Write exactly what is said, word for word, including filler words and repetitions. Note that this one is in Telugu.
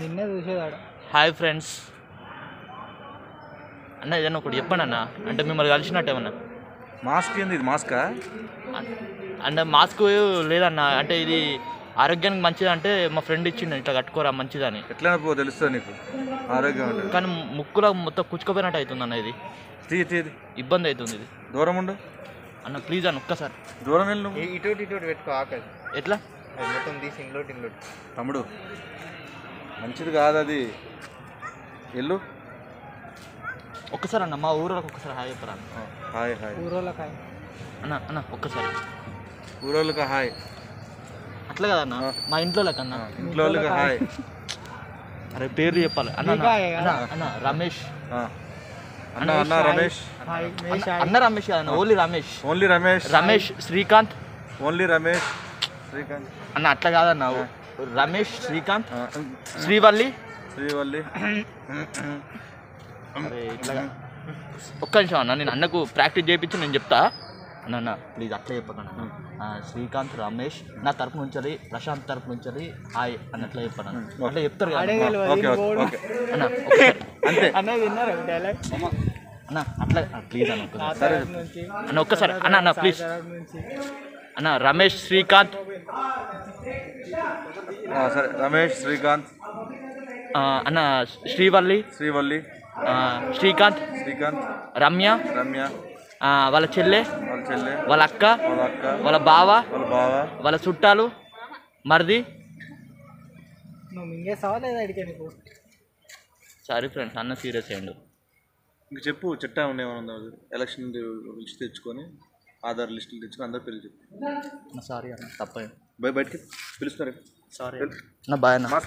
నిన్నే చూసేదాడు హాయ్ ఫ్రెండ్స్ అన్న ఏదైనా ఒకటి చెప్పండి అన్న అంటే మిమ్మల్ని కలిసినట్టే అన్న మాస్క్ ఏంది ఇది మాస్కా అన్న మాస్క్ లేదన్న అంటే ఇది ఆరోగ్యానికి మంచిది అంటే మా ఫ్రెండ్ ఇచ్చిండు ఇట్లా కట్టుకోరా మంచిదని ఎట్లా పో తెలుస్తా నీకు ఆరోగ్యం అంటే కానీ ముక్కులో మొత్తం కుచ్చుకుపోయినట్టు అవుతుంది అన్న ఇది తీ తీ ఇబ్బంది అవుతుంది ఇది దూరం ఉండు అన్న ప్లీజ్ అన్న ఒక్కసారి దూరం వెళ్ళు ఇటోటి ఇటోటి పెట్టుకో ఆకలి ఎట్లా మొత్తం తీసి ఇంగ్లోట్ ఇంగ్లోట్ తమ్ముడు మంచిది కాదు అది వెళ్ళు ఒక్కసారి అన్న మా ఊరోళ్ళకి ఒక్కసారి హాయ్ చెప్పరా అన్న హాయ్ హాయ్ ఊరోళ్ళకి హాయ్ అన్న అన్న ఒక్కసారి ఊరోళ్ళకి హాయ్ అట్లా కదన్నా మా ఇంట్లోకన్నా ఇంట్లోకి హాయ్ అరే పేరు చెప్పాలి అన్న అన్న రమేష్ అన్న అన్న రమేష్ అన్న రమేష్ అన్న only Ramesh only Ramesh Ramesh Srikanth only Ramesh Srikanth అన్న అట్లా కాదన్నా రమేష్ శ్రీకాంత్ శ్రీవల్లి శ్రీవల్లి ఒక్క నిమిషం అన్న నేను అన్నకు ప్రాక్టీస్ చేయించి నేను చెప్తా అన్న అన్న ప్లీజ్ అట్లా చెప్పకన్నా శ్రీకాంత్ రమేష్ నా తరపు నుంచి ప్రశాంత్ తరపు నుంచి హాయ్ అన్నట్లే చెప్పాను అట్లా చెప్తారు అన్న అట్లా ప్లీజ్ అన్న ఒక్కసారి అన్న అన్న ప్లీజ్ అన్న రమేష్ శ్రీకాంత్ సరే రమేష్ శ్రీకాంత్ అన్న శ్రీవల్లి శ్రీవల్లి శ్రీకాంత్ శ్రీకాంత్ రమ్య రమ్య వాళ్ళ చెల్లె వాళ్ళ అక్క వాళ్ళ బావ వాళ్ళ చుట్టాలు మరిది సారీ ఫ్రెండ్స్ అన్న సీరియస్ అయ్యండు ఇంక చెప్పు చట్టం ఏమైనా ఎలక్షన్ లిస్ట్ తెచ్చుకొని ఆధార్ లిస్టులు తెచ్చుకొని అందరు పిల్లలు చెప్పు సారీ అన్న తప్ప బయటకి పిలుస్తారు సారీ అన్న బాయ్ అన్న